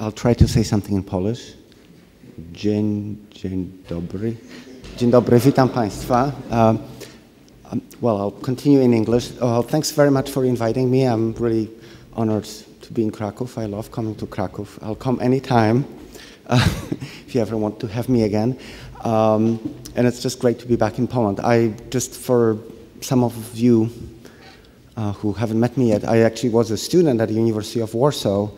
I'll try to say something in Polish. Dzień dobry. Dzień dobry, witam Państwa. Well, I'll continue in English. Thanks very much for inviting me. I'm really honored to be in Kraków. I love coming to Kraków. I'll come anytime if you ever want to have me again. And it's just great to be back in Poland. Just for some of you who haven't met me yet, I actually was a student at the University of Warsaw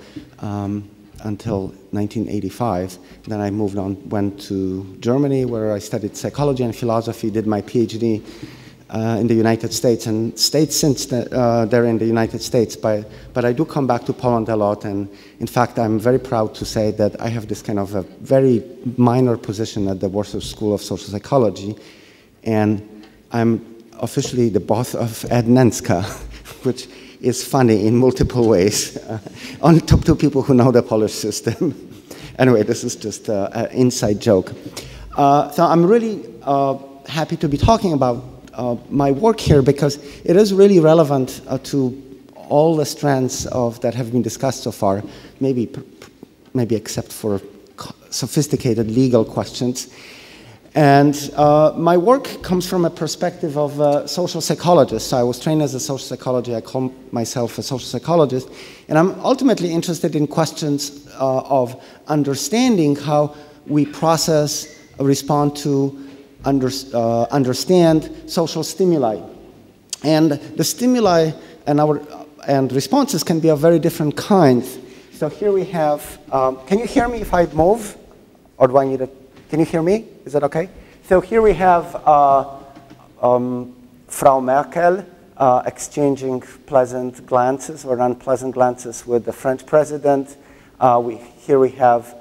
until 1985. Then I moved on, went to Germany, where I studied psychology and philosophy, did my PhD in the United States, and stayed since there in the United States. But I do come back to Poland a lot, and in fact, I'm very proud to say that I have this kind of a very minor position at the Warsaw School of Social Psychology, and I'm officially the boss of Ed Nenska, which is funny in multiple ways. Only top two people who know the Polish system. Anyway, this is just an inside joke. So I'm really happy to be talking about my work here, because it is really relevant to all the strands that have been discussed so far, maybe except for sophisticated legal questions. And my work comes from a perspective of a social psychologist. So I was trained as a social psychologist. I call myself a social psychologist. And I'm ultimately interested in questions of understanding how we process, respond to, understand social stimuli. And the stimuli and responses can be of very different kinds. So here we have, can you hear me if I move? Or do I need a, can you hear me? Is that okay? So here we have Frau Merkel exchanging pleasant glances or unpleasant glances with the French president. Here we have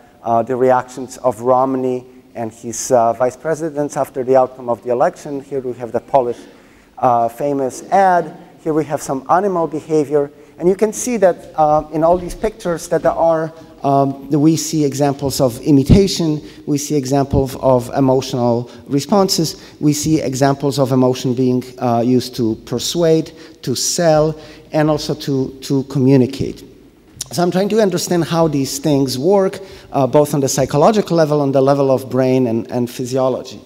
the reactions of Romney and his vice presidents after the outcome of the election. Here we have the Polish famous ad. Here we have some animal behavior. And you can see that in all these pictures that there are, we see examples of imitation, we see examples of emotional responses, we see examples of emotion being used to persuade, to sell, and also to communicate. So I'm trying to understand how these things work, both on the psychological level, on the level of brain and physiology.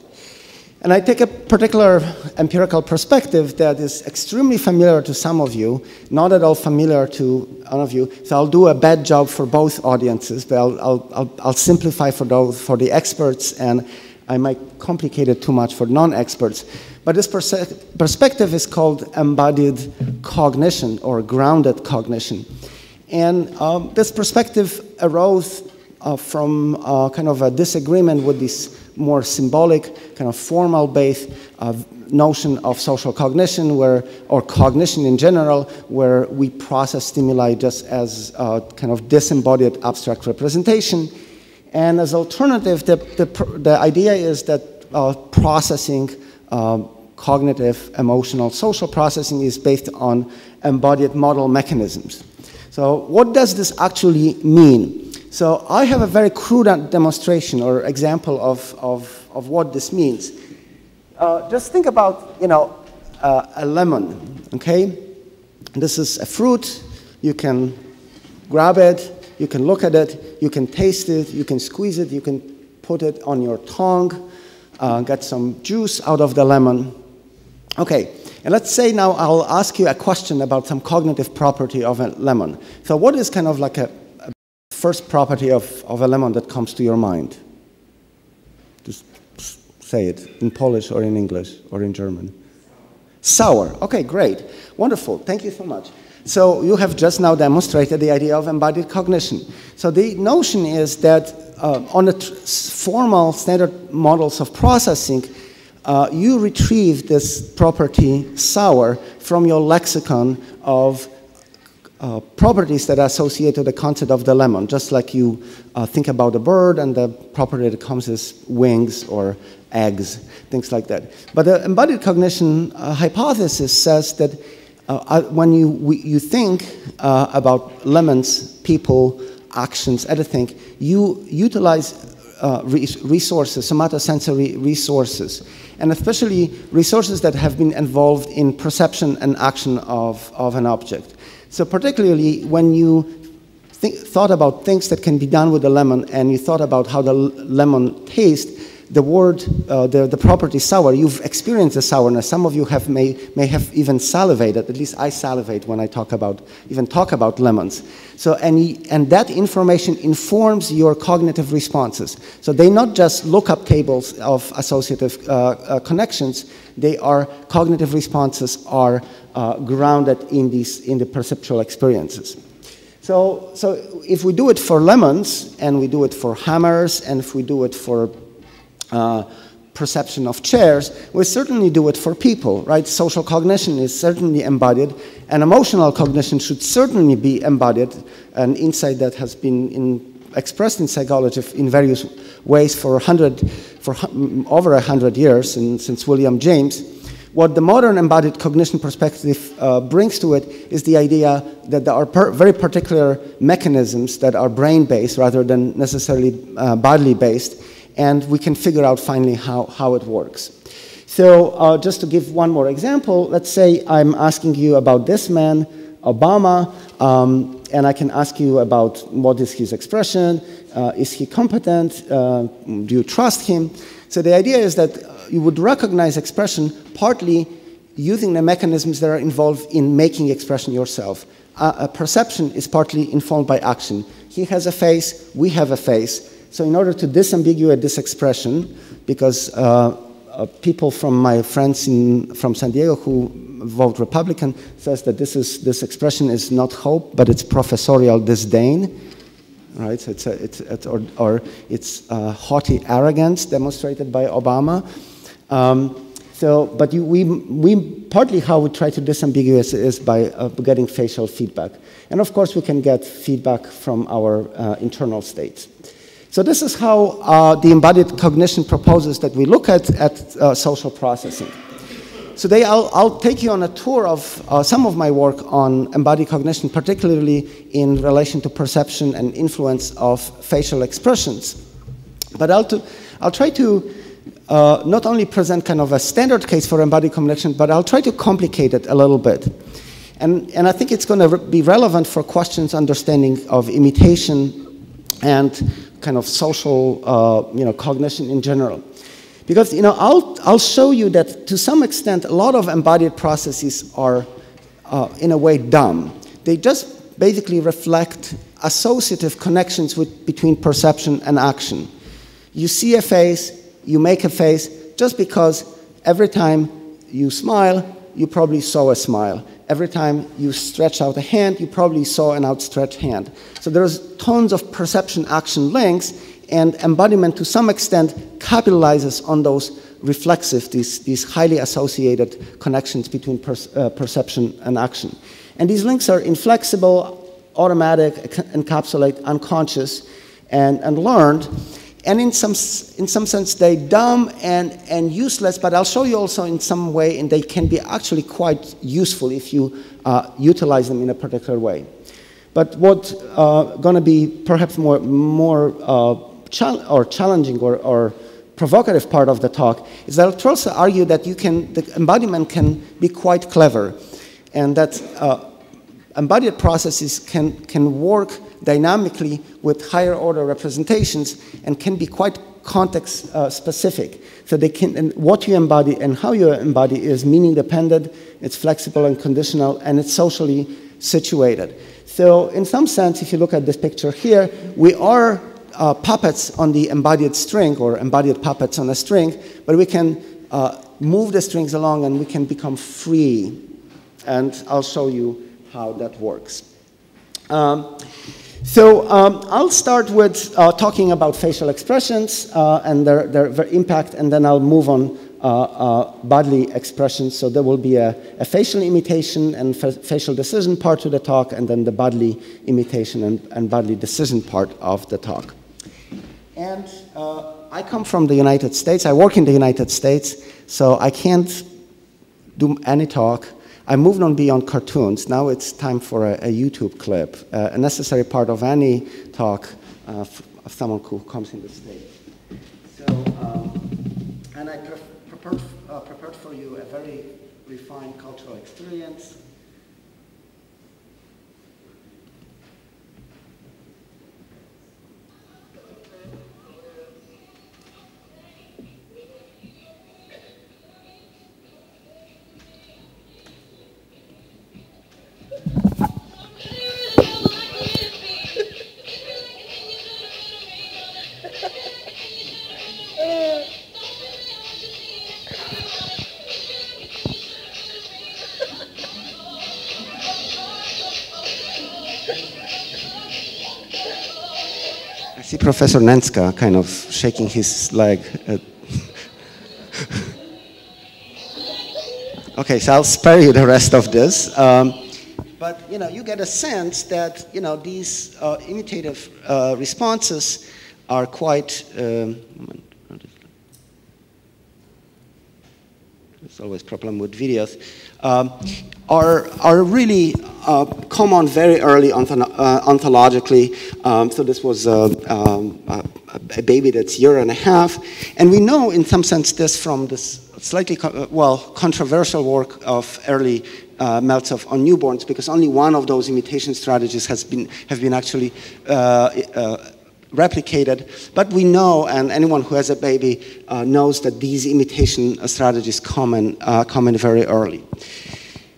And I take a particular empirical perspective that is extremely familiar to some of you, not at all familiar to all of you, so I'll do a bad job for both audiences, but I'll simplify for those, for the experts, and I might complicate it too much for non-experts. But this perspective is called embodied cognition or grounded cognition. And this perspective arose from kind of a disagreement with this more symbolic, kind of formal-based notion of social cognition, or cognition in general, where we process stimuli just as kind of disembodied abstract representation. And as alternative, the idea is that processing, cognitive, emotional, social processing is based on embodied model mechanisms. So what does this actually mean? So I have a very crude demonstration or example of what this means. Just think about, you know, a lemon, okay? This is a fruit. You can grab it, you can look at it, you can taste it, you can squeeze it, you can put it on your tongue, get some juice out of the lemon. Okay, and let's say now I'll ask you a question about some cognitive property of a lemon. So what is kind of like a first property of a lemon that comes to your mind? Just say it in Polish or in English or in German. Sour. Okay, great. Wonderful. Thank you so much. So you have just now demonstrated the idea of embodied cognition. So the notion is that on the formal standard models of processing, you retrieve this property sour from your lexicon of properties that are associated with the concept of the lemon, just like you think about a bird and the property that comes is wings or eggs, things like that. But the embodied cognition hypothesis says that when you think about lemons, people, actions, everything, you utilize resources, somatosensory resources, and especially resources that have been involved in perception and action of an object. So particularly when you thought about things that can be done with the lemon, and you thought about how the lemon tastes, the word, the property sour, you've experienced the sourness. Some of you have may have even salivated. At least I salivate when I talk about lemons. So, and that information informs your cognitive responses. So they not just look up tables of associative connections. They are cognitive responses are grounded in the perceptual experiences. So if we do it for lemons, and we do it for hammers, and if we do it for perception of chairs, we certainly do it for people, right? Social cognition is certainly embodied, and emotional cognition should certainly be embodied, an insight that has been expressed in psychology in various ways for over 100 years, and since William James. What the modern embodied cognition perspective brings to it is the idea that there are very particular mechanisms that are brain-based rather than necessarily bodily-based, and we can figure out finally how it works. So just to give one more example, let's say I'm asking you about this man, Obama, and I can ask you about what is his expression, is he competent, do you trust him? So the idea is that you would recognize expression partly using the mechanisms that are involved in making expression yourself. Perception is partly informed by action. He has a face, we have a face. So in order to disambiguate this expression, because people from my friends from San Diego who vote Republican says that this expression is not hope, but it's professorial disdain, right? So it's haughty arrogance demonstrated by Obama. But we partly how we try to disambiguate is by getting facial feedback, and of course we can get feedback from our internal states. So this is how the embodied cognition proposes that we look at social processing. So today I'll take you on a tour of some of my work on embodied cognition, particularly in relation to perception and influence of facial expressions. But I'll try to not only present kind of a standard case for embodied cognition, but I'll try to complicate it a little bit. And I think it's going to be relevant for questions understanding of imitation and kind of social, cognition in general. Because, I'll show you that to some extent, a lot of embodied processes are, in a way, dumb. They just basically reflect associative connections between perception and action. You see a face, you make a face, just because every time you smile, you probably saw a smile. Every time you stretch out a hand, you probably saw an outstretched hand. So there's tons of perception-action links, and embodiment to some extent capitalizes on those reflexive, these highly associated connections between perception and action. And these links are inflexible, automatic, encapsulate, unconscious, and learned. And in some sense, they're dumb and useless, but I'll show you also in some way, and they can be actually quite useful if you utilize them in a particular way. But what's going to be perhaps more challenging or provocative part of the talk is that I'll also argue that the embodiment can be quite clever, and that embodied processes can work dynamically with higher order representations and can be quite context specific. So they can, and what you embody and how you embody is meaning dependent, it's flexible and conditional, and it's socially situated. So in some sense, if you look at this picture here, we are puppets on the embodied string, or embodied puppets on a string, but we can move the strings along and we can become free. And I'll show you how that works. So I'll start with talking about facial expressions and their impact, and then I'll move on bodily expressions. So there will be a facial imitation and facial decision part to the talk, and then the bodily imitation and bodily decision part of the talk. And I come from the United States. I work in the United States, so I can't do any talk. I moved on beyond cartoons. Now it's time for a YouTube clip, a necessary part of any talk of someone who comes in the stage. So, and I prepared for you a very refined cultural experience. I see Professor Nenska kind of shaking his leg. Okay, so I'll spare you the rest of this. But you know, you get a sense that you know these imitative responses are quite. There's always a problem with videos. Are really common very early ontologically. So this was a baby that's 1.5 years, and we know in some sense this from this slightly controversial work of early Meltzoff on newborns, because only one of those imitation strategies have been actually replicated. But we know, and anyone who has a baby knows that these imitation strategies come in very early.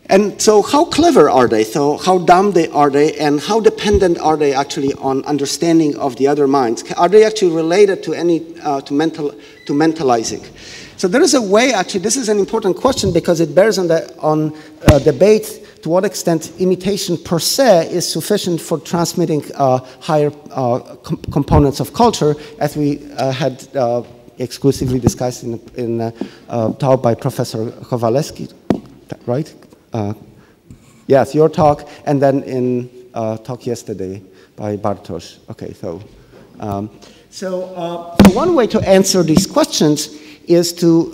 And so how clever are they? So how dumb are they? And how dependent are they actually on understanding of the other minds? Are they actually related to any, to mentalizing? So there is a way, actually, this is an important question because it bears on debate to what extent imitation per se is sufficient for transmitting higher components of culture, as we had exclusively discussed in talk by Professor Kowalewski, right? Yes, your talk, and then in talk yesterday by Bartosz. Okay, so so one way to answer these questions is to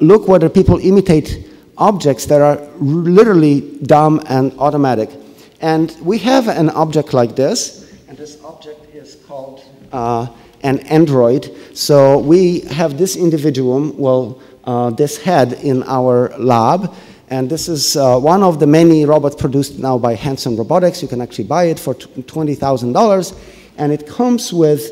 look whether people imitate objects that are literally dumb and automatic. And we have an object like this, and this object is called an android. So we have this individuum, well, this head in our lab. And this is one of the many robots produced now by Hanson Robotics. You can actually buy it for $20,000. And it comes with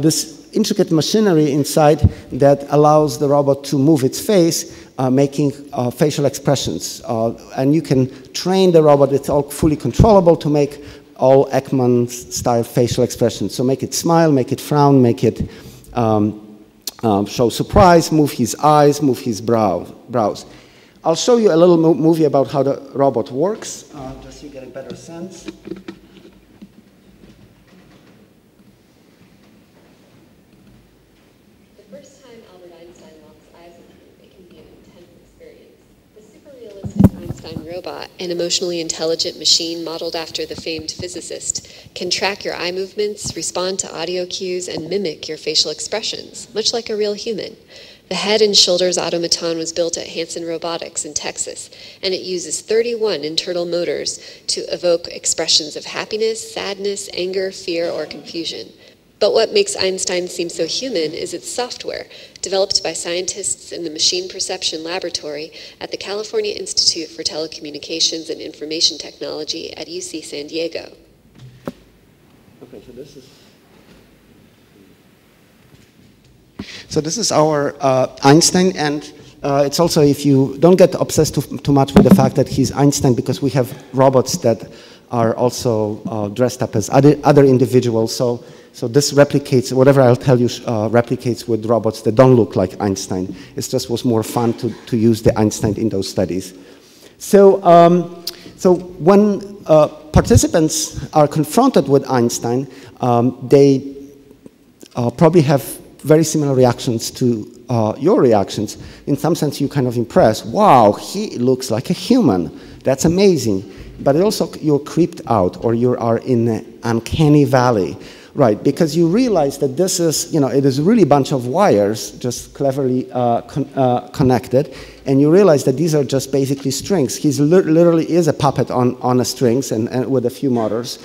this intricate machinery inside that allows the robot to move its face, making facial expressions. And you can train the robot, it's all fully controllable, to make all Ekman-style facial expressions. So make it smile, make it frown, make it show surprise, move his eyes, move his brows. I'll show you a little movie about how the robot works, just so you get a better sense. The first time Albert Einstein locks eyes with you, it can be an intense experience. The super-realistic Einstein robot, an emotionally intelligent machine modeled after the famed physicist, can track your eye movements, respond to audio cues, and mimic your facial expressions, much like a real human. The head and shoulders automaton was built at Hanson Robotics in Texas, and it uses 31 internal motors to evoke expressions of happiness, sadness, anger, fear, or confusion. But what makes Einstein seem so human is its software, developed by scientists in the Machine Perception Laboratory at the California Institute for Telecommunications and Information Technology at UC San Diego. Okay, so this is... So this is our Einstein, and it's also, if you don't get obsessed too much with the fact that he's Einstein, because we have robots that are also dressed up as other individuals. So this replicates, whatever I'll tell you replicates with robots that don't look like Einstein. It just was more fun to use the Einstein in those studies. So, when participants are confronted with Einstein, they probably have very similar reactions to your reactions. In some sense, you kind of impress. Wow, he looks like a human. That's amazing. But it also, you're creeped out, or you are in an uncanny valley, right? Because you realize that this is, you know, it is really a bunch of wires just cleverly connected, and you realize that these are just basically strings. He literally is a puppet on a strings and with a few motors.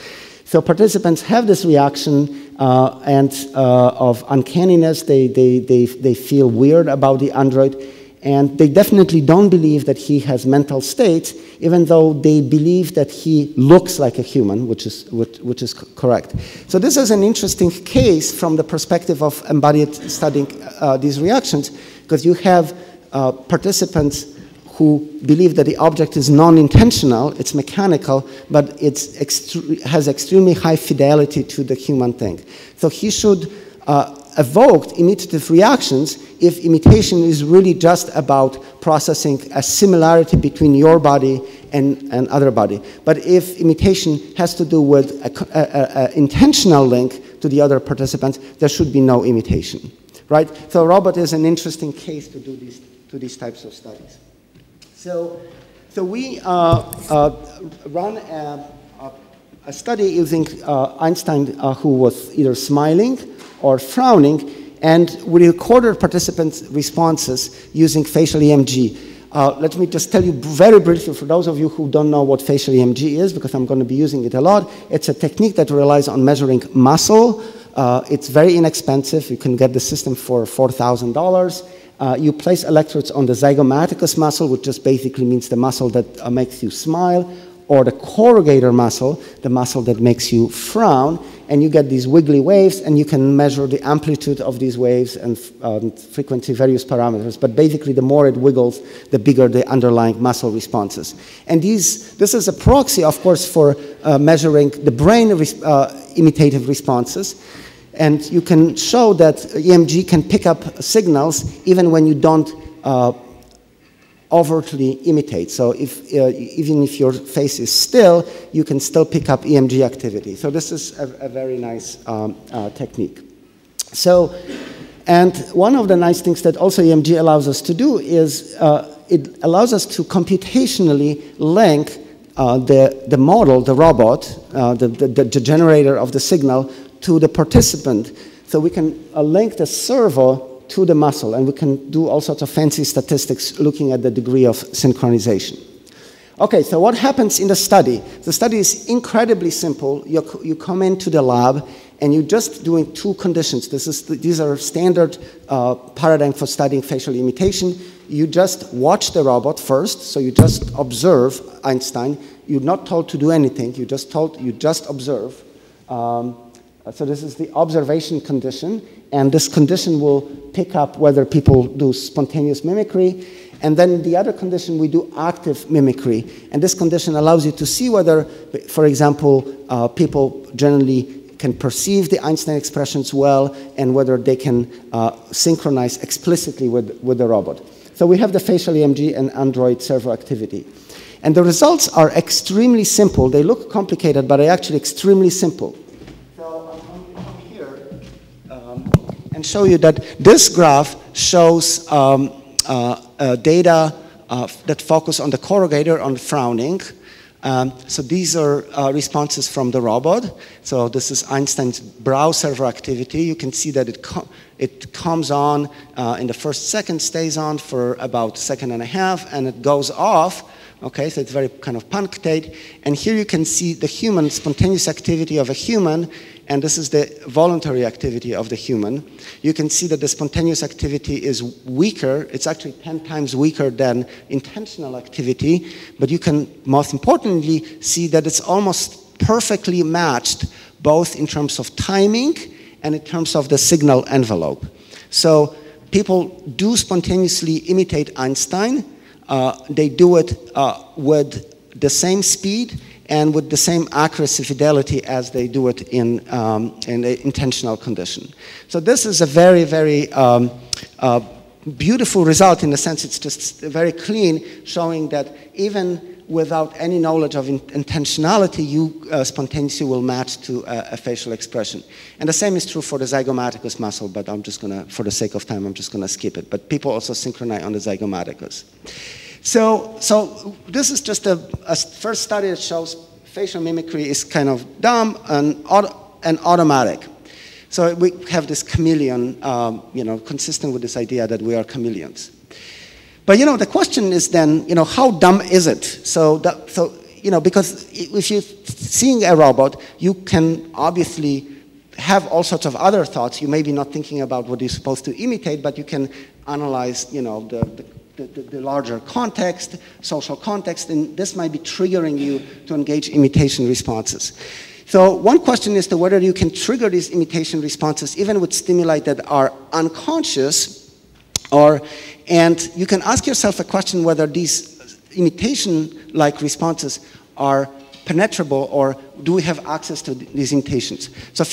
So participants have this reaction of uncanniness. They feel weird about the android, and they definitely don't believe that he has mental states, even though they believe that he looks like a human, which is correct. So this is an interesting case from the perspective of embodied studying these reactions, because you have participants who believe that the object is non-intentional, it's mechanical, but it has extremely high fidelity to the human thing. So he should evoke imitative reactions if imitation is really just about processing a similarity between your body and other body. But if imitation has to do with an intentional link, to the other participants, there should be no imitation, right? So robot is an interesting case to do these, types of studies. So we run a study using Einstein who was either smiling or frowning, and we recorded participants' responses using facial EMG. Let me just tell you very briefly, for those of you who don't know what facial EMG is, because I'm going to be using it a lot, it's a technique that relies on measuring muscle. It's very inexpensive. You can get the system for $4,000. You place electrodes on the zygomaticus muscle, which just basically means the muscle that makes you smile, or the corrugator muscle, the muscle that makes you frown, and you get these wiggly waves, and you can measure the amplitude of these waves and frequency, various parameters. But basically, the more it wiggles, the bigger the underlying muscle responses. And this is a proxy, of course, for measuring the brain imitative responses. And you can show that EMG can pick up signals even when you don't overtly imitate. So if, even if your face is still, you can still pick up EMG activity. So this is a very nice technique. So, and one of the nice things that also EMG allows us to do is it allows us to computationally link the model, the robot, the generator of the signal to the participant. So we can link the servo to the muscle, and we can do all sorts of fancy statistics looking at the degree of synchronization. Okay, so what happens in the study? The study is incredibly simple. You come into the lab, and you're just doing two conditions. These are standard paradigm for studying facial imitation. You just watch the robot first, so you just observe Einstein. You're not told to do anything. You're just told, you just observe. So this is the observation condition, and this condition will pick up whether people do spontaneous mimicry. And then the other condition, we do active mimicry. And this condition allows you to see whether, for example, people generally can perceive the Einstein expressions well, and whether they can synchronize explicitly with the robot. So we have the facial EMG and Android servo activity. And the results are extremely simple. They look complicated, but they're actually extremely simple. And show you that this graph shows data that focus on the corrugator, on frowning. So these are responses from the robot. So this is Einstein's brow servo activity. You can see that it comes on in the first second, stays on for about a second and a half, and it goes off. Okay, so it's very kind of punctate. And here you can see the human, spontaneous activity of a human, and this is the voluntary activity of the human. You can see that the spontaneous activity is weaker. It's actually 10 times weaker than intentional activity, but you can, most importantly, see that it's almost perfectly matched, both in terms of timing and in terms of the signal envelope. So people do spontaneously imitate Einstein. They do it with the same speed and with the same accuracy, fidelity as they do it in the intentional condition. So this is a very, very beautiful result, in the sense it's just very clean, showing that even without any knowledge of intentionality, you spontaneously will match to a facial expression. And the same is true for the zygomaticus muscle, but I'm just gonna, for the sake of time, I'm just gonna skip it. But people also synchronize on the zygomaticus. So this is just a first study that shows facial mimicry is kind of dumb and automatic. So we have this chameleon, you know, consistent with this idea that we are chameleons. But, you know, the question is then, you know, how dumb is it? So you know, because if you're seeing a robot, you can obviously have all sorts of other thoughts. You may be not thinking about what you're supposed to imitate, but you can analyze, you know, the larger context, social context, and this might be triggering you to engage imitation responses. So one question is to whether you can trigger these imitation responses even with stimuli that are unconscious, and you can ask yourself a question whether these imitation-like responses are penetrable, or do we have access to these imitations? So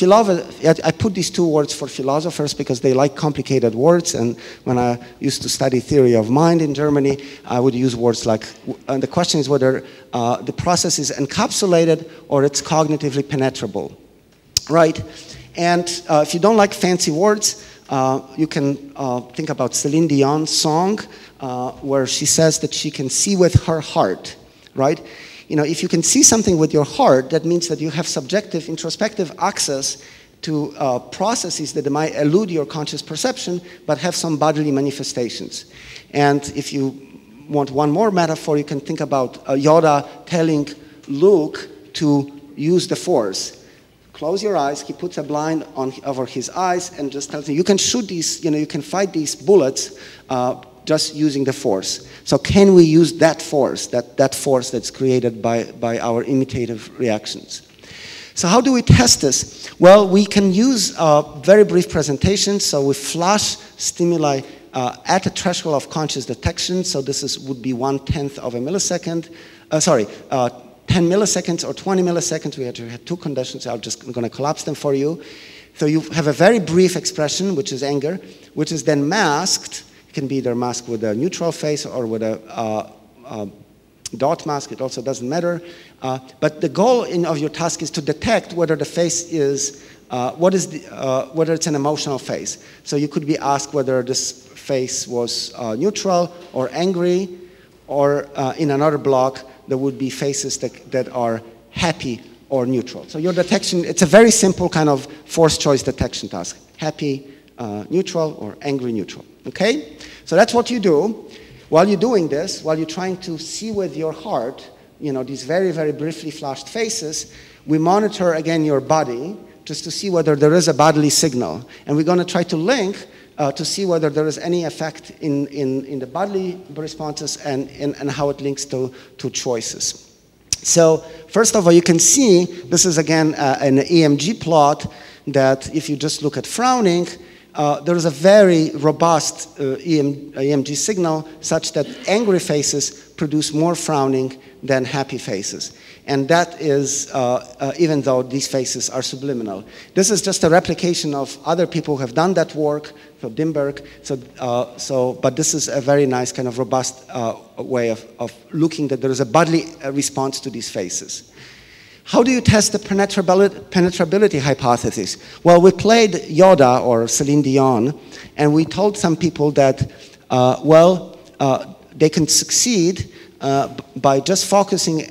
I put these two words for philosophers because they like complicated words, and when I used to study theory of mind in Germany, I would use words like, and the question is whether the process is encapsulated or it's cognitively penetrable, right? And if you don't like fancy words, you can think about Celine Dion's song where she says that she can see with her heart, right? You know, if you can see something with your heart, that means that you have subjective, introspective access to processes that might elude your conscious perception, but have some bodily manifestations. And if you want one more metaphor, you can think about Yoda telling Luke to use the Force. Close your eyes, he puts a blind on, over his eyes and just tells him, you can shoot these, you know, you can fight these bullets just using the Force. So can we use that Force, that Force that's created by our imitative reactions? So how do we test this? Well, we can use very brief presentations, so we flash stimuli at a threshold of conscious detection, so this would be 1/10 of a millisecond, 10 milliseconds or 20 milliseconds, we had two conditions, I'm just going to collapse them for you. So you have a very brief expression, which is anger, which is then masked. It can be either masked with a neutral face or with a dot mask, it also doesn't matter. But the goal of your task is to detect whether the face is, whether it's an emotional face. So you could be asked whether this face was neutral or angry, or in another block, there would be faces that are happy or neutral. So your detection, it's a very simple kind of forced choice detection task. Happy, neutral, or angry, neutral, okay? So that's what you do. While you're doing this, while you're trying to see with your heart, you know, these very, very briefly flashed faces, we monitor again your body just to see whether there is a bodily signal. And we're gonna try to link to see whether there is any effect in the bodily responses and how it links to choices. So first of all, you can see this is again an EMG plot that if you just look at frowning, there is a very robust EMG signal such that angry faces produce more frowning than happy faces. And that is, even though these faces are subliminal. This is just a replication of other people who have done that work, so Dimberg, but this is a very nice kind of robust way of looking that there is a bodily response to these faces. How do you test the penetrability hypothesis? Well, we played Yoda or Celine Dion, and we told some people that, they can succeed by just focusing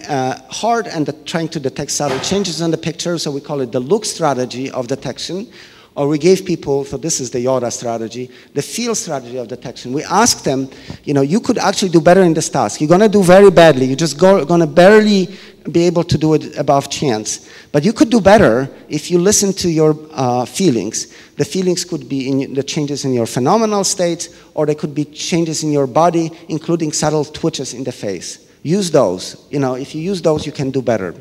hard and trying to detect subtle changes in the picture, so we call it the look strategy of detection. Or we gave people, so this is the Yoda strategy, the feel strategy of detection. We asked them, you know, you could actually do better in this task. You're gonna do very badly. You're just gonna barely be able to do it above chance. But you could do better if you listen to your feelings. The feelings could be in the changes in your phenomenal states, or they could be changes in your body, including subtle twitches in the face. Use those. You know, if you use those, you can do better.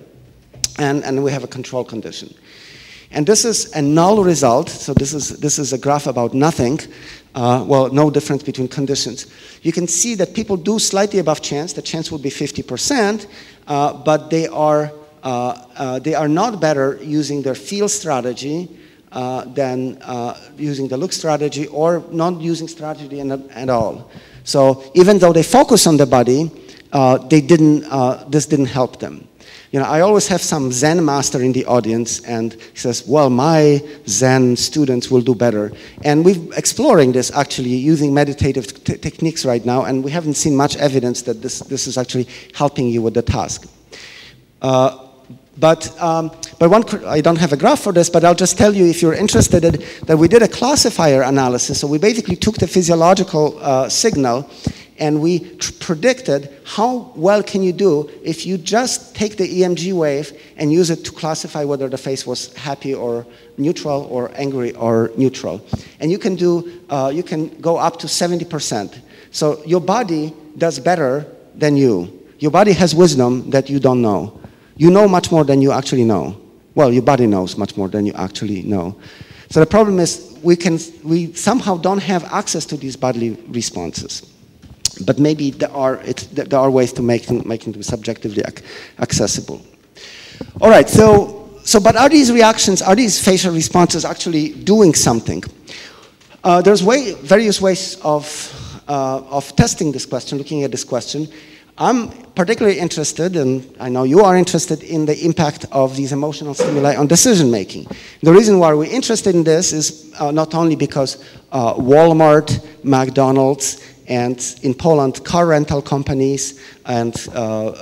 And we have a control condition. And this is a null result, so this is a graph about nothing, well, no difference between conditions. You can see that people do slightly above chance, the chance would be 50%, but they are not better using their feel strategy than using the look strategy, or not using strategy at all. So even though they focus on the body, this didn't help them. You know, I always have some Zen master in the audience, and he says, well, my Zen students will do better. And we're exploring this, actually, using meditative techniques right now, and we haven't seen much evidence that this is actually helping you with the task. I don't have a graph for this, but I'll just tell you, if you're interested, that we did a classifier analysis. So we basically took the physiological signal, and we predicted how well can you do if you just take the EMG wave and use it to classify whether the face was happy or neutral, or angry or neutral. And you can do, you can go up to 70%. So your body does better than you. Your body has wisdom that you don't know. You know much more than you actually know. Well, your body knows much more than you actually know. So the problem is we somehow don't have access to these bodily responses. But maybe there are ways to making them subjectively accessible. All right, but are these reactions, are these facial responses actually doing something? There's various ways of testing this question, looking at this question. I'm particularly interested, and I know you are interested, in the impact of these emotional stimuli on decision-making. The reason why we're interested in this is not only because Walmart, McDonald's, and in Poland, car rental companies and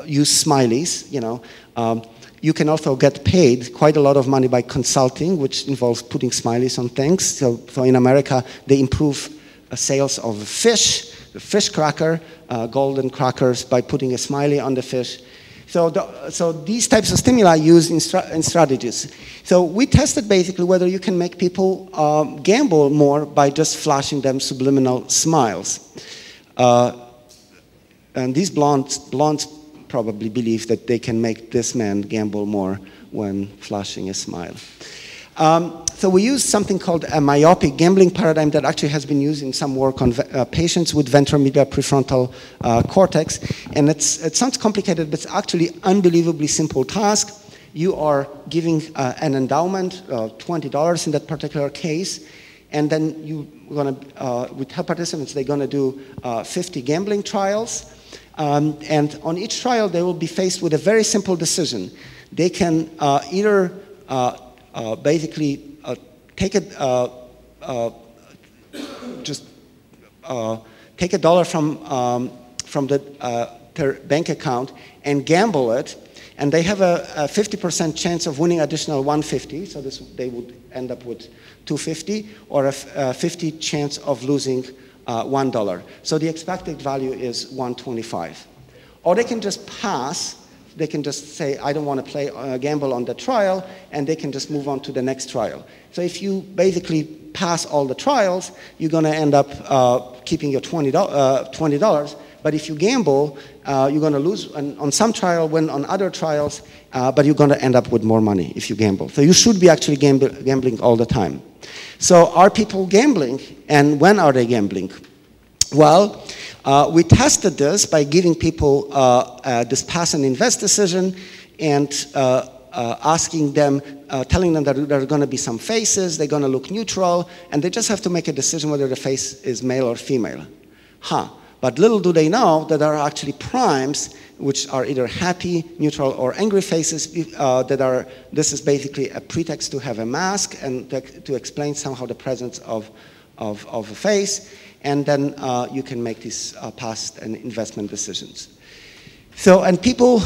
use smileys, you know. You can also get paid quite a lot of money by consulting, which involves putting smileys on things. So in America, they improve sales of fish, the fish cracker, golden crackers, by putting a smiley on the fish. So these types of stimuli used in strategies. So we tested basically whether you can make people gamble more by just flashing them subliminal smiles. And these blondes probably believe that they can make this man gamble more when flashing a smile. So we used something called a myopic gambling paradigm that actually has been used in some work on patients with ventromedial prefrontal cortex. And it sounds complicated, but it's actually an unbelievably simple task. You are giving an endowment, $20 in that particular case, and then you're going to, with help participants, they're going to do 50 gambling trials. And on each trial, they will be faced with a very simple decision. They can take a dollar from the their bank account and gamble it, and they have a 50% chance of winning additional 150. So this, they would end up with 250, or a 50 chance of losing $1. So the expected value is 125. Or they can just pass. They can just say, I don't want to play gamble on the trial, and they can just move on to the next trial. So if you basically pass all the trials, you're going to end up keeping your $20. But if you gamble, you're going to lose on some trial, win on other trials, but you're going to end up with more money if you gamble. So you should be actually gambling all the time. So are people gambling, and when are they gambling? Well, we tested this by giving people this pass and invest decision, and asking them, telling them that there are going to be some faces, they're going to look neutral, and they just have to make a decision whether the face is male or female. But little do they know that there are actually primes, which are either happy, neutral, or angry faces. This is basically a pretext to have a mask and to explain somehow the presence of a face. And then you can make these past and investment decisions. So, and people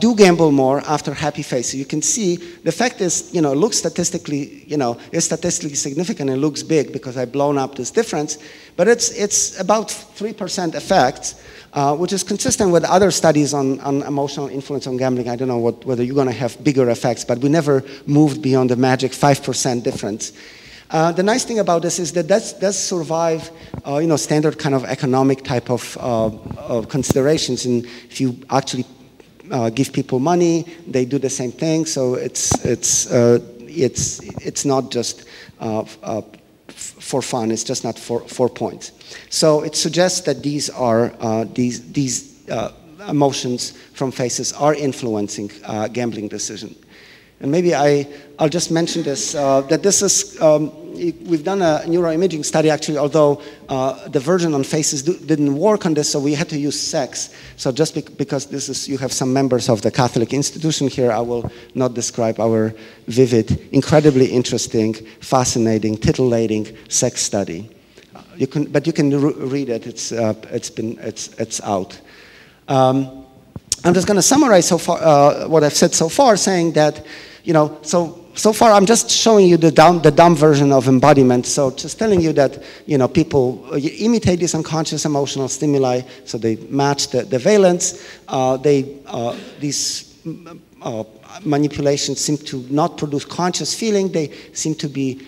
do gamble more after happy faces. You can see the fact is, you know, looks statistically, you know, it's statistically significant and looks big because I've blown up this difference. But it's about 3% effect, which is consistent with other studies on emotional influence on gambling. I don't know whether you're going to have bigger effects, but we never moved beyond the magic 5% difference. The nice thing about this is that that does survive, you know, standard kind of economic type of considerations. And if you actually give people money, they do the same thing. So it's not just for fun. It's just not for points. So it suggests that these are these emotions from faces are influencing gambling decision. And maybe I'll just mention this, that this is, we've done a neuroimaging study actually, although the version on faces didn't work on this, so we had to use sex. So just because this is, you have some members of the Catholic institution here, I will not describe our vivid, incredibly interesting, fascinating, titillating sex study. You can, but you can read it, it's out. I'm just going to summarize so far, what I've said so far, saying that, you know, so far I'm just showing you the dumb version of embodiment. So just telling you that, you know, people imitate these unconscious emotional stimuli, so they match the valence. These manipulations seem to not produce conscious feeling. They seem to be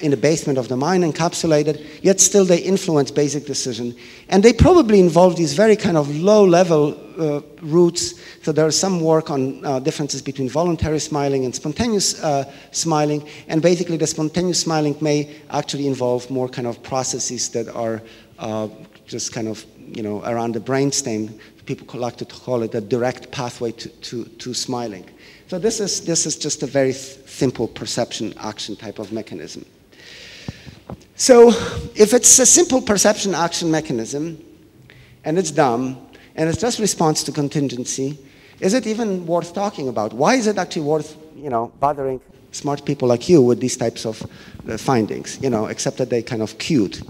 in the basement of the mind, encapsulated, yet still they influence basic decision. And they probably involve these very kind of low-level roots. So there is some work on differences between voluntary smiling and spontaneous smiling. And basically the spontaneous smiling may actually involve more kind of processes that are just kind of, you know, around the brainstem. People like to call it a direct pathway to smiling. So this is just a very simple perception action type of mechanism. So if it's a simple perception action mechanism, and it's dumb, and it's just response to contingency, is it even worth talking about? Why is it actually worth, you know, bothering smart people like you with these types of findings, you know, except that they're kind of cute?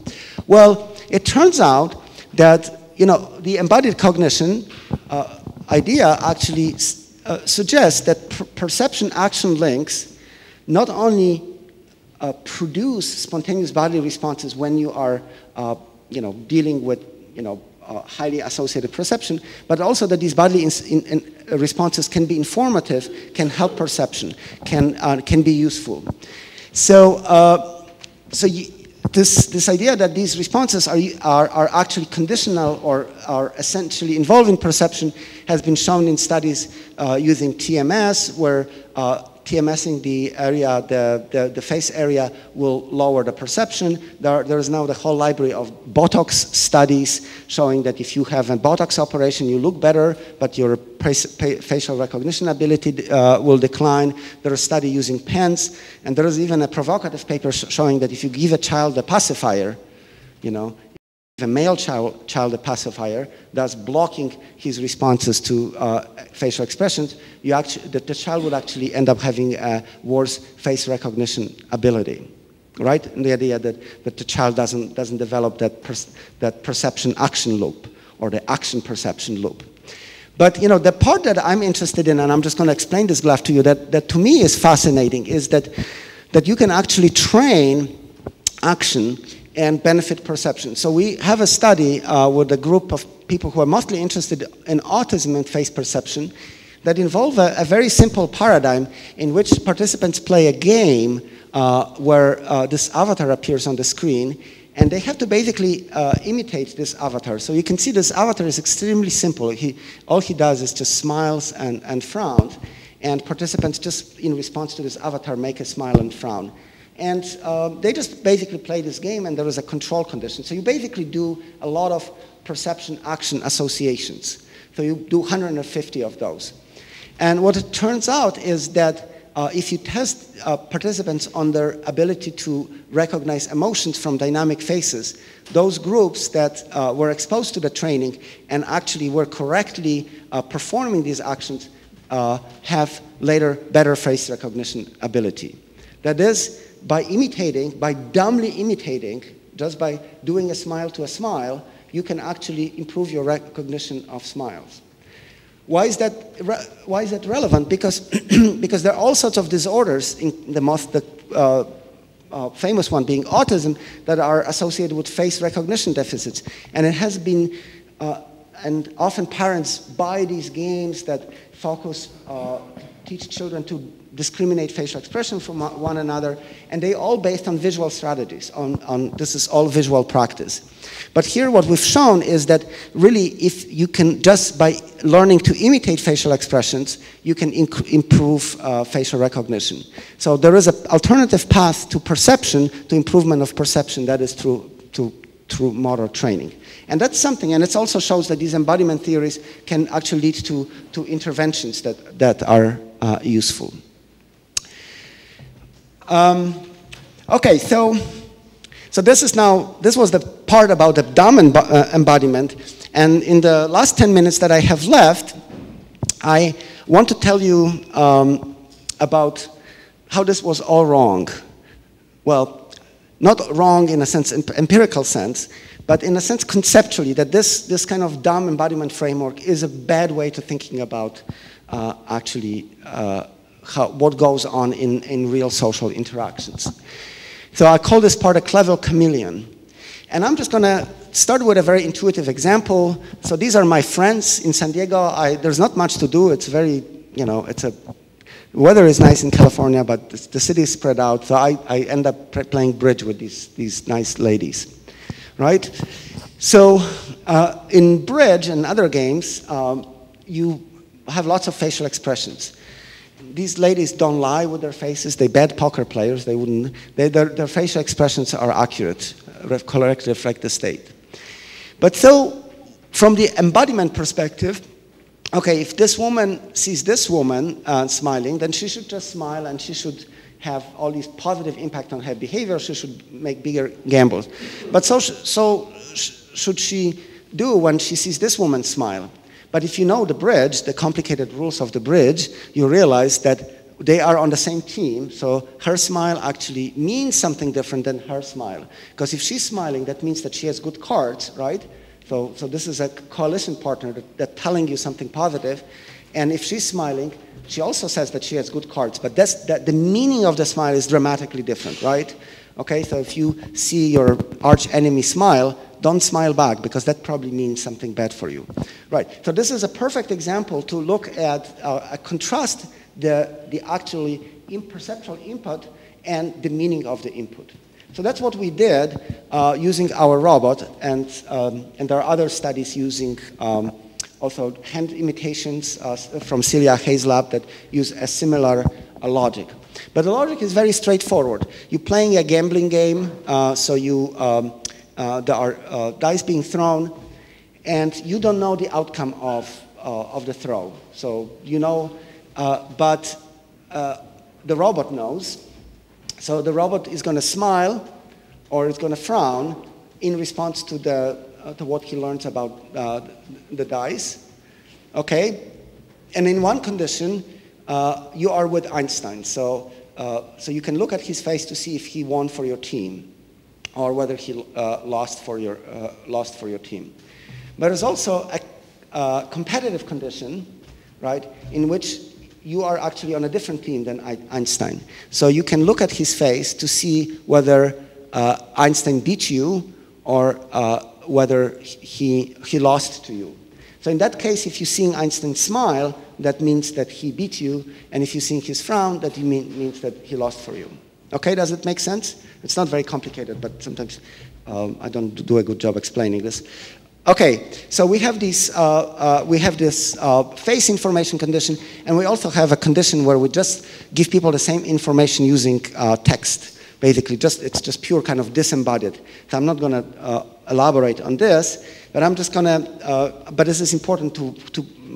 Well, it turns out that, you know, the embodied cognition idea actually suggests that perception-action links not only produce spontaneous bodily responses when you are, you know, dealing with, you know, highly associated perception, but also that these bodily responses can be informative, can help perception, can be useful. So, this idea that these responses are actually conditional or are essentially involved in perception has been shown in studies using TMS, where TMSing the area, the face area, will lower the perception. There is now the whole library of Botox studies showing that if you have a Botox operation, you look better, but your facial recognition ability will decline. There is a study using pens, and there is even a provocative paper showing that if you give a child a pacifier, you know, if a male child a pacifier, thus blocking his responses to facial expressions, the child would actually end up having a worse face recognition ability, right? And the idea that the child doesn't develop that perception-action loop, or the action-perception loop. But, you know, the part that I'm interested in, and I'm just going to explain this graph to you, that to me is fascinating, is that you can actually train action and benefit perception. So we have a study with a group of people who are mostly interested in autism and face perception that involve a very simple paradigm in which participants play a game where this avatar appears on the screen, and they have to basically imitate this avatar. So you can see this avatar is extremely simple. All he does is just smiles and frowns, and participants just in response to this avatar make a smile and frown. And they just basically play this game, and there is a control condition. So you basically do a lot of perception-action associations. So you do 150 of those. And what it turns out is that if you test participants on their ability to recognize emotions from dynamic faces, those groups that were exposed to the training and actually were correctly performing these actions have later better face recognition ability. That is, by dumbly imitating, just by doing a smile to a smile, you can actually improve your recognition of smiles. Why is that relevant? Because there are all sorts of disorders, in the famous one being autism, that are associated with face recognition deficits. And it has been, and often parents buy these games that focus, teach children to discriminate facial expression from one another, and they all based on visual strategies. This is all visual practice. But here what we've shown is that really if you can just by learning to imitate facial expressions, you can improve facial recognition. So there is an alternative path to perception, to improvement of perception, that is through motor training. And that's something, and it also shows that these embodiment theories can actually lead to interventions that are useful. Okay, so this was the part about the dumb embodiment, and in the last 10 minutes that I have left, I want to tell you about how this was all wrong. Well, not wrong in a sense, empirical sense, but in a sense conceptually, that this kind of dumb embodiment framework is a bad way to thinking about what goes on in real social interactions. So I call this part a clever chameleon. And I'm just going to start with a very intuitive example. So these are my friends in San Diego. There's not much to do. It's very, you know, the weather is nice in California, but the city is spread out. So I end up playing bridge with these nice ladies, right? So in bridge and other games, you have lots of facial expressions. These ladies don't lie with their faces. They're bad poker players. They wouldn't. Their facial expressions are accurate, correctly reflect the state. But so, from the embodiment perspective, okay, if this woman sees this woman smiling, then she should just smile and she should have all these positive impact on her behavior. She should make bigger gambles. But so should she do when she sees this woman smile. But if you know the bridge, the complicated rules of the bridge, you realize that they are on the same team, so her smile actually means something different than her smile. Because if she's smiling, that means that she has good cards, right? So this is a coalition partner that telling you something positive. And if she's smiling, she also says that she has good cards, but the meaning of the smile is dramatically different, right? Okay, so if you see your arch enemy smile, don't smile back, because that probably means something bad for you. Right, so this is a perfect example to look at, contrast the actually imperceptual input and the meaning of the input. So that's what we did using our robot, and there are other studies using also hand imitations from Celia Hayes' lab that use a similar logic. But the logic is very straightforward. You're playing a gambling game, so you, there are dice being thrown, and you don't know the outcome of the throw. So you know, but the robot knows. So the robot is going to smile or it's going to frown in response to the to what he learns about the dice, okay? And in one condition, you are with Einstein, so you can look at his face to see if he won for your team, or whether he lost for your team. But there's also a competitive condition, right, in which you are actually on a different team than Einstein. So you can look at his face to see whether Einstein beat you or whether he lost to you. So in that case, if you're seeing Einstein smile, that means that he beat you, and if you're seeing his frown, that means that he lost for you. Okay, does it make sense? It's not very complicated, but sometimes I don't do a good job explaining this. Okay, so we have these, face information condition, and we also have a condition where we just give people the same information using text. Basically, it's just pure kind of disembodied. So I'm not going to elaborate on this, but I'm just going to, but this is important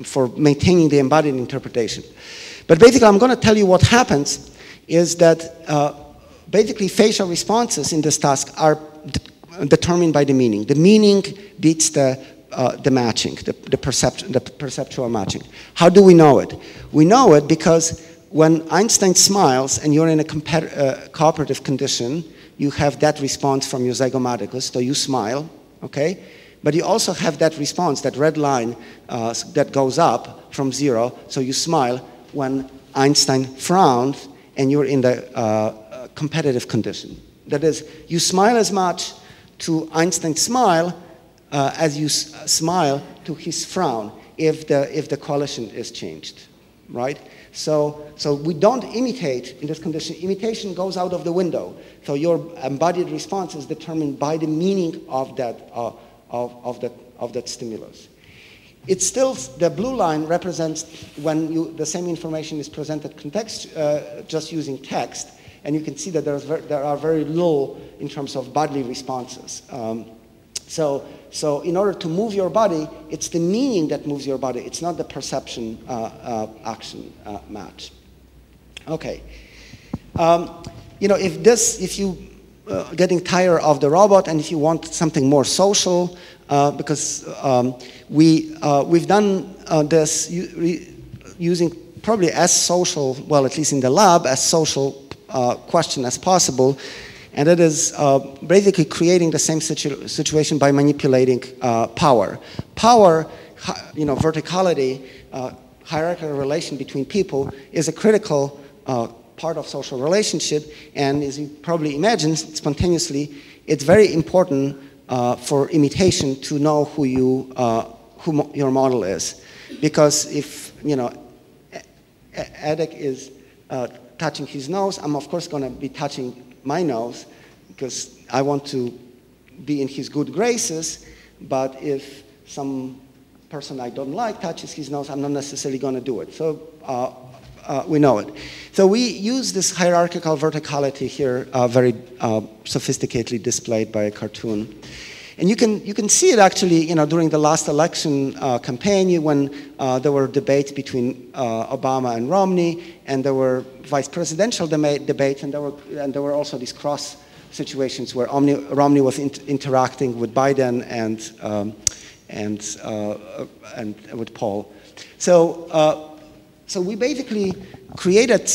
for maintaining the embodied interpretation. But basically, I'm going to tell you what happens is that basically facial responses in this task are determined by the meaning. The meaning beats the matching, the perceptual matching. How do we know it? We know it because when Einstein smiles and you're in a cooperative condition, you have that response from your zygomaticus, so you smile, okay? But you also have that response, that red line that goes up from zero, so you smile when Einstein frowns and you're in the competitive condition. That is, you smile as much to Einstein's smile as you smile to his frown if the coalition is changed, right? So we don't imitate in this condition. Imitation goes out of the window. So your embodied response is determined by the meaning of that stimulus. It's still, the blue line represents when the same information is presented context, just using text, and you can see that there are very low in terms of bodily responses. So in order to move your body, it's the meaning that moves your body. It's not the perception action match. Okay. You know, if you getting tired of the robot and if you want something more social, because we've done this using probably as social, well, at least in the lab, as social question as possible. And that is basically creating the same situation by manipulating power. Power, you know, verticality, hierarchical relation between people is a critical part of social relationship. And as you probably imagine, spontaneously, it's very important for imitation to know who your model is, because if you know, Edek is touching his nose, I'm of course going to be touching my nose, because I want to be in his good graces, but if some person I don't like touches his nose, I'm not necessarily going to do it. So we know it. So we use this hierarchical verticality here, very sophisticatedly displayed by a cartoon. And you can see it actually, you know, during the last election campaign when there were debates between Obama and Romney, and there were vice presidential debates, and there were also these cross situations where Romney was interacting with Biden and with Paul. So, so we basically created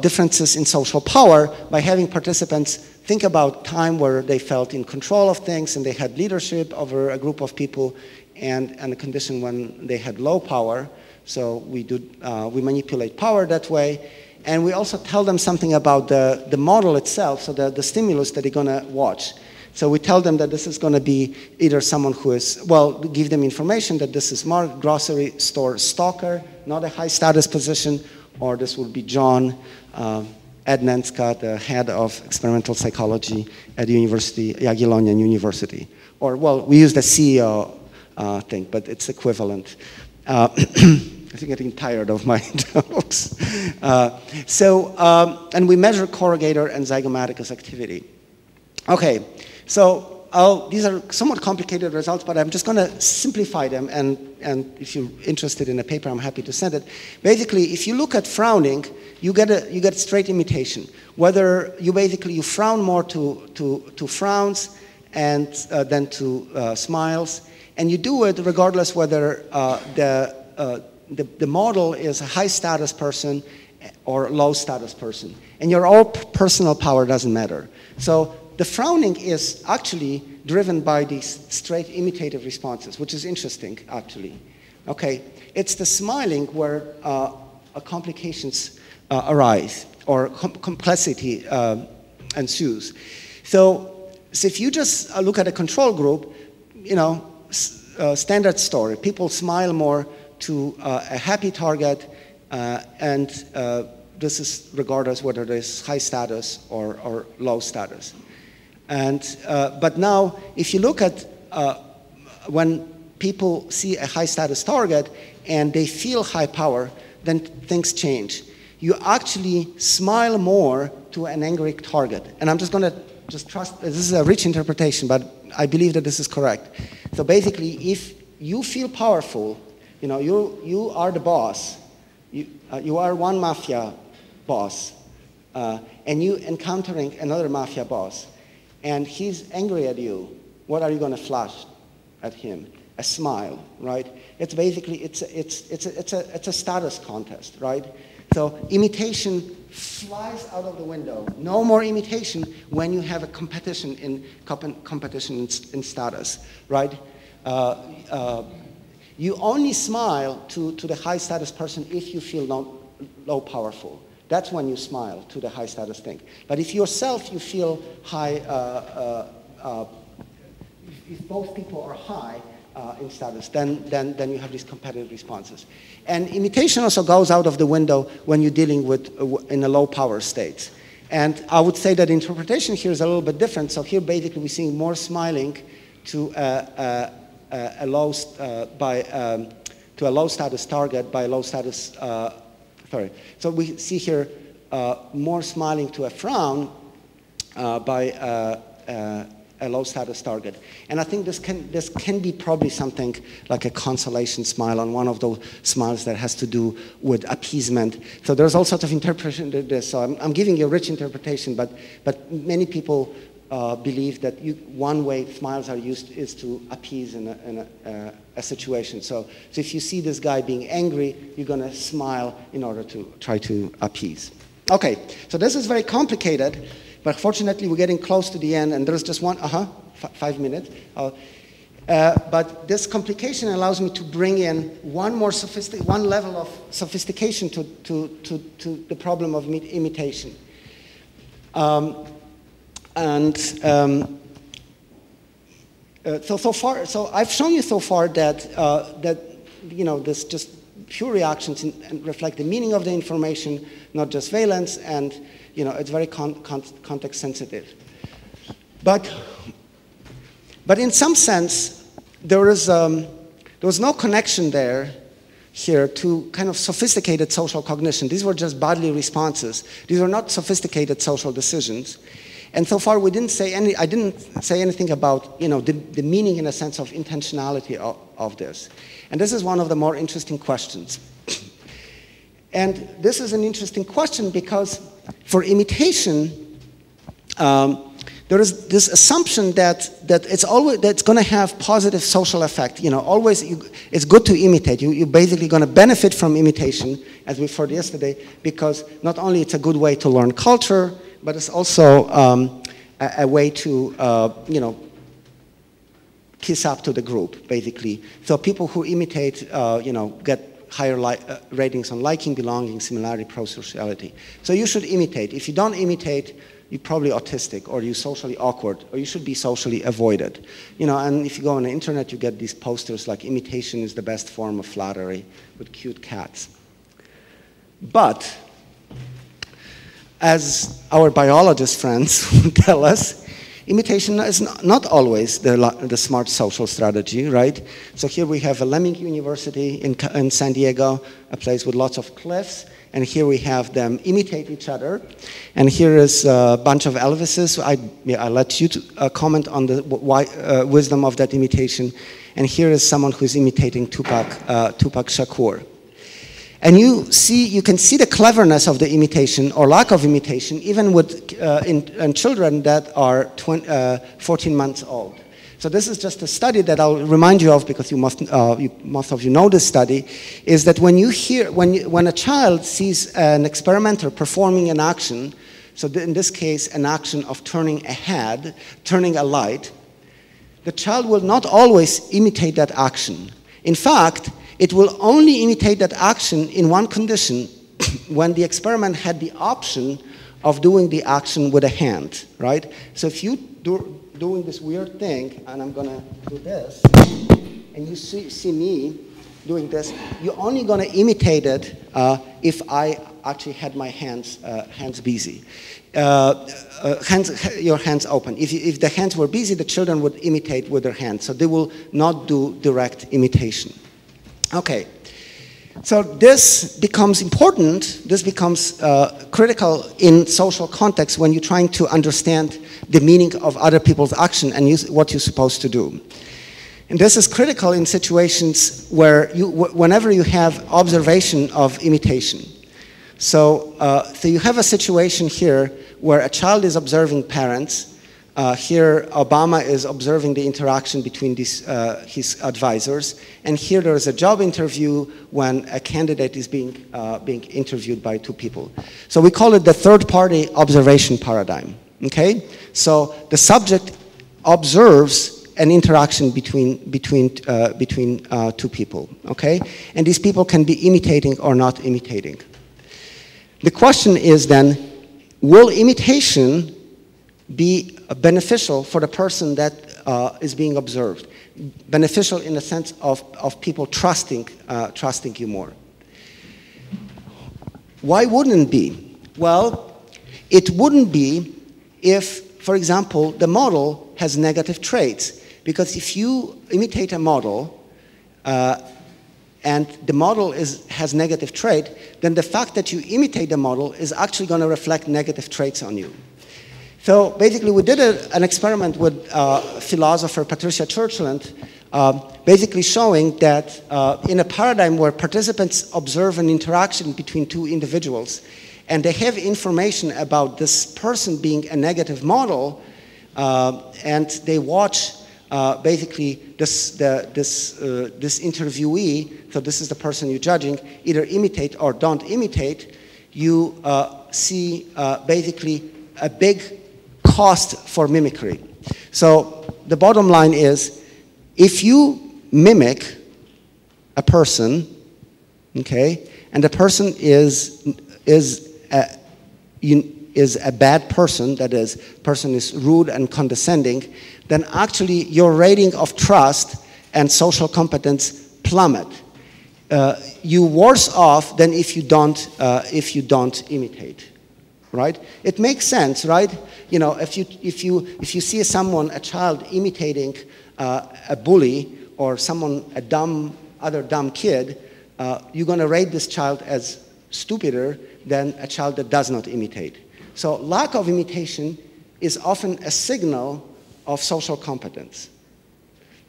differences in social power by having participants think about time where they felt in control of things and they had leadership over a group of people, and a condition when they had low power. So we manipulate power that way. And we also tell them something about the model itself, so the stimulus that they're going to watch. So we tell them that this is going to be either someone who is, well, give them information that this is Mark, grocery store stalker, not a high status position, or this will be John, Ed Nenska, the head of experimental psychology at Jagiellonian University. Or, well, we use the CEO thing, but it's equivalent. I think I'm getting tired of my jokes. And we measure corrugator and zygomaticus activity. Okay, so these are somewhat complicated results, but I'm just going to simplify them, and if you're interested in a paper, I'm happy to send it. Basically, if you look at frowning, you get straight imitation. Whether you basically, you frown more to frowns and than to smiles, and you do it regardless whether the model is a high status person or low status person, and your own personal power doesn't matter. So the frowning is actually driven by these straight imitative responses, which is interesting actually. Okay, it's the smiling where complications arise or complexity ensues. So if you just look at a control group, you know, standard story, people smile more to a happy target, and this is regardless whether there's high status or low status. And, but now, if you look at when people see a high status target and they feel high power, then things change. You actually smile more to an angry target. And I'm just going to just trust, this is a rich interpretation, but I believe that this is correct. So basically, if you feel powerful, you know, you are the boss. You are one mafia boss, and you encountering another mafia boss, and he's angry at you. What are you going to flash at him? A smile, right? It's basically it's a status contest, right? So imitation flies out of the window. No more imitation when you have a competition in status, right? You only smile to the high status person if you feel low powerful. That's when you smile to the high status thing. But if yourself you feel high, if both people are high in status, then you have these competitive responses. And imitation also goes out of the window when you're dealing with in a low power state. And I would say that interpretation here is a little bit different. So here basically we're seeing more smiling to a low status target by a low status, sorry. So we see here more smiling to a frown by a low status target. And I think this can be probably something like a consolation smile on one of those smiles that has to do with appeasement. So there's all sorts of interpretation to this. So I'm giving you a rich interpretation, but many people believe that one way smiles are used is to appease in a situation. So if you see this guy being angry, you're going to smile in order to try to appease. Okay, so this is very complicated, but fortunately we're getting close to the end, and there's just one, 5 minutes. But this complication allows me to bring in one level of sophistication to the problem of imitation. So I've shown you so far that you know, this just pure reactions and reflect the meaning of the information, not just valence, and you know, it's very context sensitive. But in some sense, there was no connection here to kind of sophisticated social cognition. These were just bodily responses. These were not sophisticated social decisions. And so far, I didn't say anything about, you know, the meaning in a sense of intentionality of this. And this is one of the more interesting questions. And this is an interesting question because for imitation, there is this assumption that it's always, that's going to have positive social effect. You know, always it's good to imitate. You're basically going to benefit from imitation, as we heard yesterday, because not only it's a good way to learn culture, but it's also a way to, you know, kiss up to the group, basically. So people who imitate, you know, get higher ratings on liking, belonging, similarity, prosociality. So you should imitate. If you don't imitate, you're probably autistic, or you're socially awkward, or you should be socially avoided. You know, and if you go on the internet, you get these posters like imitation is the best form of flattery with cute cats. But as our biologist friends tell us, imitation is not always the smart social strategy, right? So here we have a lemming university in San Diego, a place with lots of cliffs, and here we have them imitate each other. And here is a bunch of Elvises. I let you comment on the wisdom of that imitation. And here is someone who's imitating Tupac Shakur. And you can see the cleverness of the imitation or lack of imitation, even with in children that are 14 months old. So this is just a study that I'll remind you of, because most of you know this study, is that when a child sees an experimenter performing an action, so in this case, an action of turning a head, turning a light, the child will not always imitate that action. In fact, it will only imitate that action in one condition, when the experiment had the option of doing the action with a hand, right? So if you doing this weird thing, and I'm going to do this, and you see me doing this, you're only going to imitate it if I actually had my hands busy. Your hands open. If the hands were busy, the children would imitate with their hands. So they will not do direct imitation. Okay, so this becomes important, this becomes critical in social context when you're trying to understand the meaning of other people's action and what you're supposed to do. And this is critical in situations where whenever you have observation of imitation. So, you have a situation here where a child is observing parents. Here, Obama is observing the interaction between his advisors, and here there is a job interview when a candidate is being interviewed by two people. So we call it the third-party observation paradigm, okay? So the subject observes an interaction between two people, okay? And these people can be imitating or not imitating. The question is then, will imitation be beneficial for the person that is being observed? Beneficial in the sense of people trusting you more. Why wouldn't it be? Well, it wouldn't be if, for example, the model has negative traits. Because if you imitate a model and the model has negative trait, then the fact that you imitate the model is actually going to reflect negative traits on you. So basically, we did an experiment with philosopher Patricia Churchland, basically showing that in a paradigm where participants observe an interaction between two individuals, and they have information about this person being a negative model, and they watch basically this interviewee, so this is the person you're judging, either imitate or don't imitate, you see basically a big cost for mimicry. So the bottom line is, if you mimic a person, okay, and the person is a bad person, that is, person is rude and condescending, then actually your rating of trust and social competence plummet. You're worse off than if you don't imitate. Right? It makes sense, right? You know, if you see someone, a child imitating a bully or someone, other dumb kid, you're going to rate this child as stupider than a child that does not imitate. So lack of imitation is often a signal of social competence.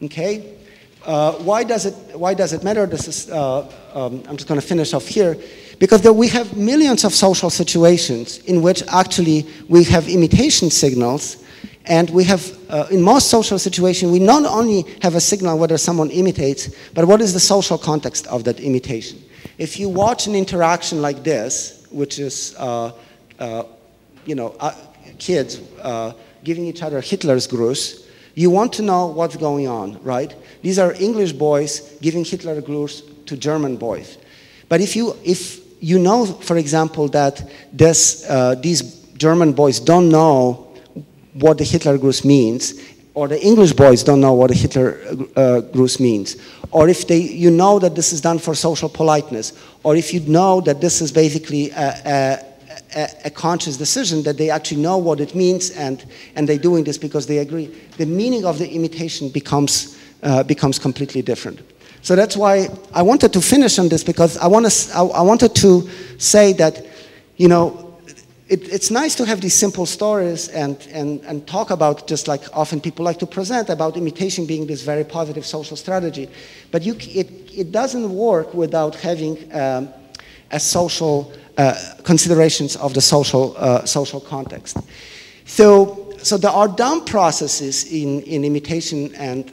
Okay? Why does it matter? This is I'm just going to finish off here. Because we have millions of social situations in which actually we have imitation signals And we have, in most social situations, we not only have a signal whether someone imitates, but what is the social context of that imitation. If you watch an interaction like this, which is, kids giving each other Hitler's gruß, you want to know what's going on, right? These are English boys giving Hitler gruß to German boys. But if you know, for example, that this, these German boys don't know what the Hitler gruß means, or the English boys don't know what the Hitler gruß means, or if they, you know that this is done for social politeness, or if you know that this is basically a conscious decision that they actually know what it means and they're doing this because they agree, the meaning of the imitation becomes, becomes completely different. So that's why I wanted to finish on this, because I wanted to say that, you know, it's nice to have these simple stories and talk about, just like often people like to present, about imitation being this very positive social strategy. But it doesn't work without having a social considerations of the social, social context. So there are dumb processes in imitation and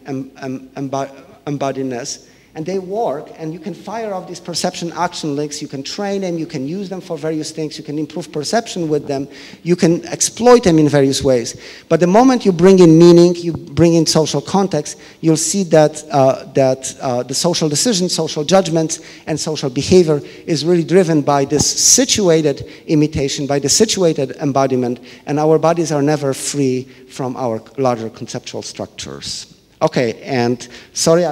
embodiedness. And they work, and you can fire off these perception action links, you can train them, you can use them for various things, you can improve perception with them, you can exploit them in various ways. But the moment you bring in meaning, you bring in social context, you'll see that, the social decisions, social judgments, and social behavior is really driven by this situated imitation, by the situated embodiment, and our bodies are never free from our larger conceptual structures. Okay, and sorry,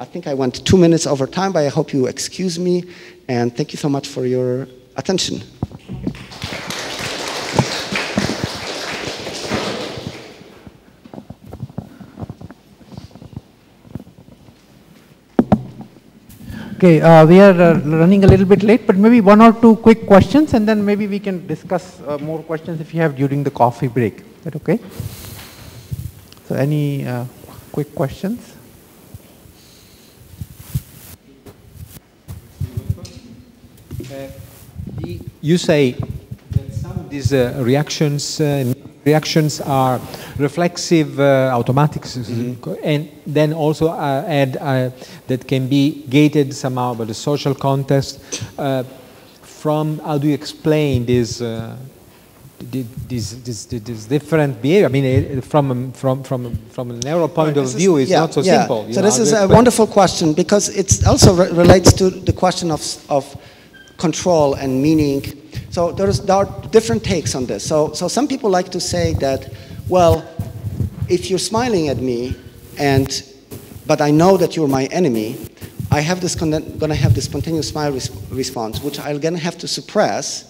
I think I went 2 minutes over time, but I hope you excuse me, and thank you so much for your attention. Okay, we are running a little bit late, but maybe one or two quick questions, and then maybe we can discuss more questions if you have during the coffee break. Is that okay? So any quick questions? You say that some of these reactions are reflexive, automatic, mm-hmm. and then also add that can be gated somehow by the social context. From how do you explain this different behavior? I mean, from a narrow point of view, it's not so simple. So this is a wonderful question, because it also relates to the question of control and meaning. So there are different takes on this. So some people like to say that, well, if you're smiling at me, but I know that you're my enemy, I'm gonna have this spontaneous smile response, which I'm gonna have to suppress,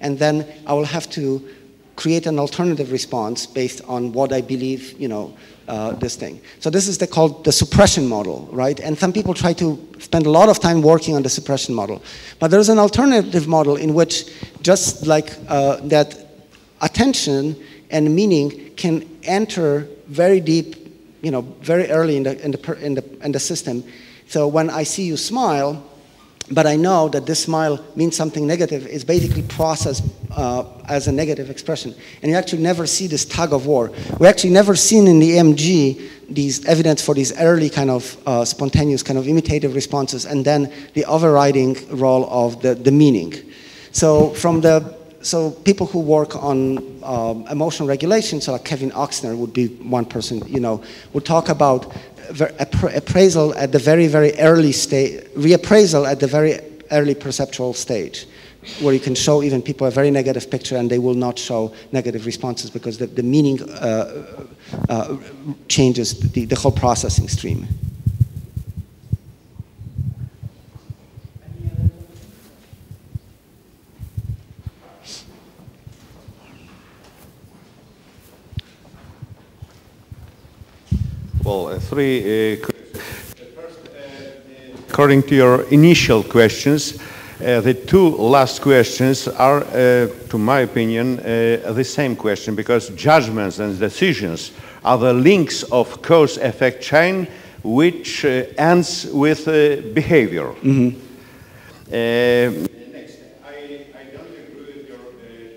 and then I will have to create an alternative response based on what I believe, you know, this thing. So this is called the suppression model, right? And some people try to spend a lot of time working on the suppression model. But there's an alternative model in which, just like that, attention and meaning can enter very deep, you know, very early in the system. So when I see you smile, but I know that this smile means something negative, is basically processed as a negative expression. And you actually never see this tug of war. We actually never seen in the EMG these evidence for these early kind of spontaneous kind of imitative responses, and then the overriding role of the meaning. So people who work on emotional regulation, so like Kevin Ochsner would be one person, you know, would talk about appraisal at the very, very early stage, reappraisal at the very early perceptual stage, where you can show even people a very negative picture and they will not show negative responses, because the meaning changes the whole processing stream. Well, three first, according to your initial questions, the two last questions are, to my opinion, the same question, because judgments and decisions are the links of cause-effect chain, which ends with behavior. Mm-hmm. Next, I don't agree with your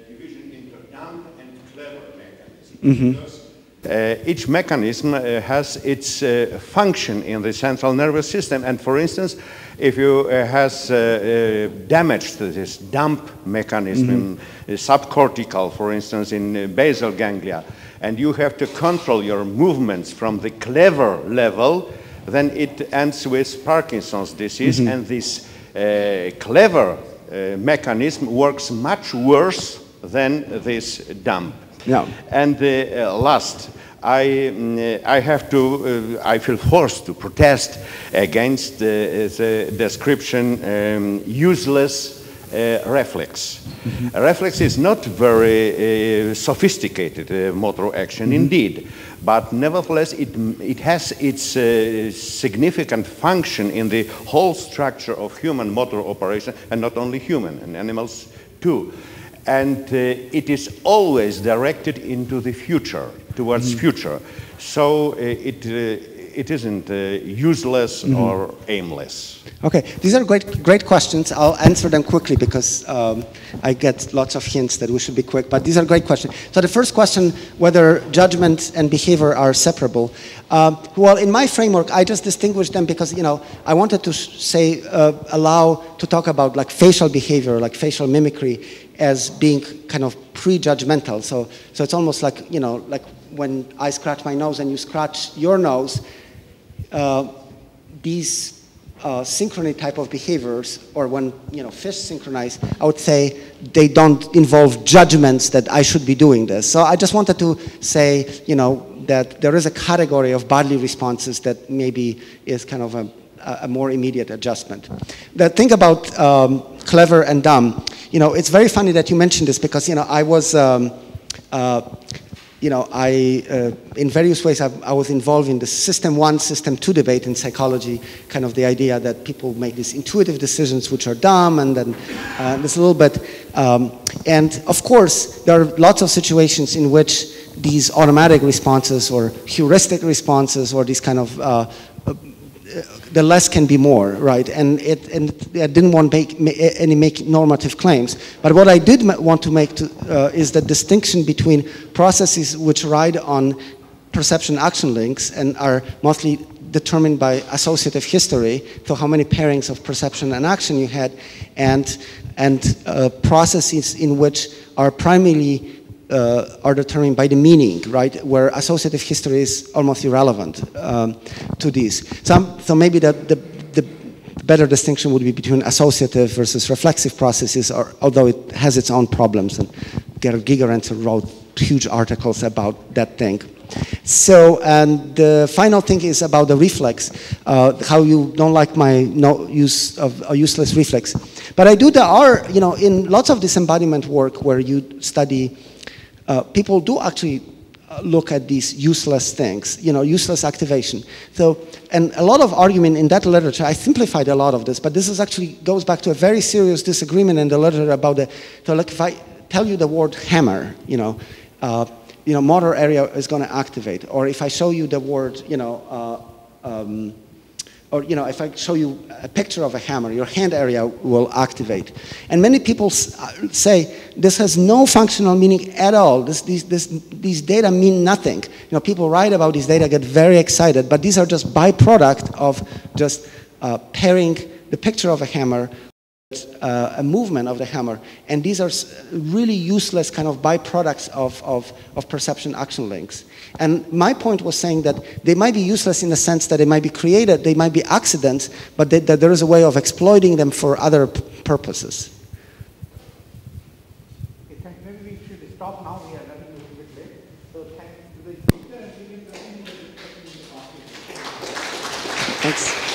division into dumb and clever mechanisms. Mm-hmm. Each mechanism has its function in the central nervous system, and for instance, if you damaged this dump mechanism in subcortical, for instance, in basal ganglia, and you have to control your movements from the clever level, then it ends with Parkinson's disease, and this clever mechanism works much worse than this dump. Yeah. And last, I have to, I feel forced to protest against the description useless reflex. A reflex is not very sophisticated motor action indeed, but nevertheless it has its significant function in the whole structure of human motor operation, and not only human, and animals too. And it is always directed into the future, towards future. So it isn't useless or aimless. Okay, these are great questions. I'll answer them quickly because I get lots of hints that we should be quick, but these are great questions. So the first question, whether judgment and behavior are separable. Well, in my framework, I just distinguish them because, you know, I wanted to say, allow to talk about like facial behavior, like facial mimicry, as being kind of prejudgmental. So it's almost like, you know, like when I scratch my nose and you scratch your nose, these synchrony type of behaviors, or when, you know, fish synchronize, I would say they don't involve judgments that I should be doing this. So I just wanted to say, you know, that there is a category of bodily responses that maybe is kind of a more immediate adjustment. The thing about clever and dumb, you know, it's very funny that you mentioned this because, you know, I was, you know, in various ways, I was involved in the system one, system two debate in psychology, kind of the idea that people make these intuitive decisions which are dumb, and then this little bit. And of course, there are lots of situations in which these automatic responses or heuristic responses or these kind of the less can be more, right? And I didn't want to make normative claims. But what I did want to make is the distinction between processes which ride on perception-action links and are mostly determined by associative history, so how many pairings of perception and action you had, and processes in which are primarily are determined by the meaning, right? Where associative history is almost irrelevant to these. So maybe the better distinction would be between associative versus reflexive processes, or, although it has its own problems, and Gigerenzer wrote huge articles about that thing. So, and the final thing is about the reflex, how you don't like my use of a useless reflex. But I do, there are, you know, in lots of disembodiment work where you study people do actually look at these useless things, you know, useless activation. So, and a lot of argument in that literature, I simplified a lot of this, but this is actually goes back to a very serious disagreement in the literature about the, so like if I tell you the word hammer, you know, motor area is going to activate, or if I show you the word, you know, or, you know, if I show you a picture of a hammer, your hand area will activate. And many people say, this has no functional meaning at all. These data mean nothing. You know, people write about these data, get very excited, but these are just byproduct of just pairing the picture of a hammer with a movement of the hammer. And these are really useless kind of byproducts of perception-action links. And my point was saying that they might be useless in the sense that they might be created, they might be accidents, but that there is a way of exploiting them for other purposes. Maybe we should stop now. We are running a little bit late. So thanks to the speaker. Thanks.